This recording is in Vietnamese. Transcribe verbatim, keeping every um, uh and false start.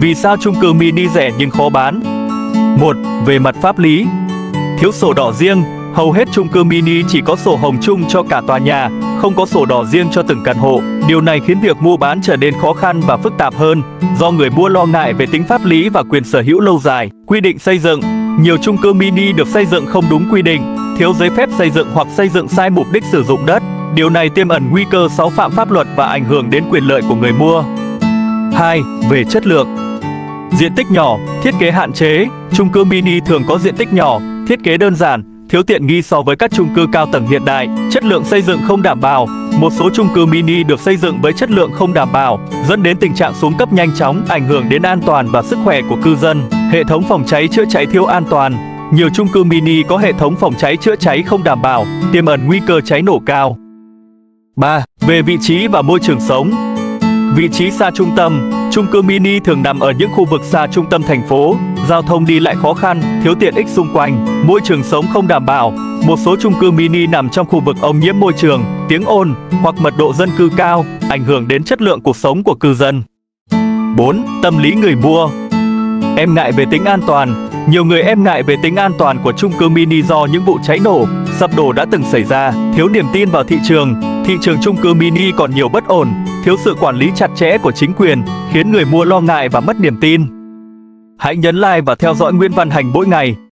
Vì sao chung cư mini rẻ nhưng khó bán? một. Về mặt pháp lý, thiếu sổ đỏ riêng. Hầu hết chung cư mini chỉ có sổ hồng chung cho cả tòa nhà, không có sổ đỏ riêng cho từng căn hộ. Điều này khiến việc mua bán trở nên khó khăn và phức tạp hơn, do người mua lo ngại về tính pháp lý và quyền sở hữu lâu dài. Quy định xây dựng. Nhiều chung cư mini được xây dựng không đúng quy định, thiếu giấy phép xây dựng hoặc xây dựng sai mục đích sử dụng đất. Điều này tiềm ẩn nguy cơ xáo phạm pháp luật và ảnh hưởng đến quyền lợi của người mua. hai. Về chất lượng. Diện tích nhỏ, thiết kế hạn chế. Chung cư mini thường có diện tích nhỏ, thiết kế đơn giản, thiếu tiện nghi so với các chung cư cao tầng hiện đại. Chất lượng xây dựng không đảm bảo. Một số chung cư mini được xây dựng với chất lượng không đảm bảo, dẫn đến tình trạng xuống cấp nhanh chóng, ảnh hưởng đến an toàn và sức khỏe của cư dân. Hệ thống phòng cháy chữa cháy thiếu an toàn. Nhiều chung cư mini có hệ thống phòng cháy chữa cháy không đảm bảo, tiềm ẩn nguy cơ cháy nổ cao. ba. Về vị trí và môi trường sống. Vị trí xa trung tâm. Chung cư mini thường nằm ở những khu vực xa trung tâm thành phố, giao thông đi lại khó khăn, thiếu tiện ích xung quanh, môi trường sống không đảm bảo. Một số chung cư mini nằm trong khu vực ô nhiễm môi trường, tiếng ồn hoặc mật độ dân cư cao, ảnh hưởng đến chất lượng cuộc sống của cư dân. bốn. Tâm lý người mua. Em ngại về tính an toàn. Nhiều người em ngại về tính an toàn của chung cư mini do những vụ cháy nổ, sập đổ đã từng xảy ra. Thiếu niềm tin vào thị trường. Thị trường chung cư mini còn nhiều bất ổn, thiếu sự quản lý chặt chẽ của chính quyền, khiến người mua lo ngại và mất niềm tin. Hãy nhấn like và theo dõi Nguyễn Văn Hành mỗi ngày.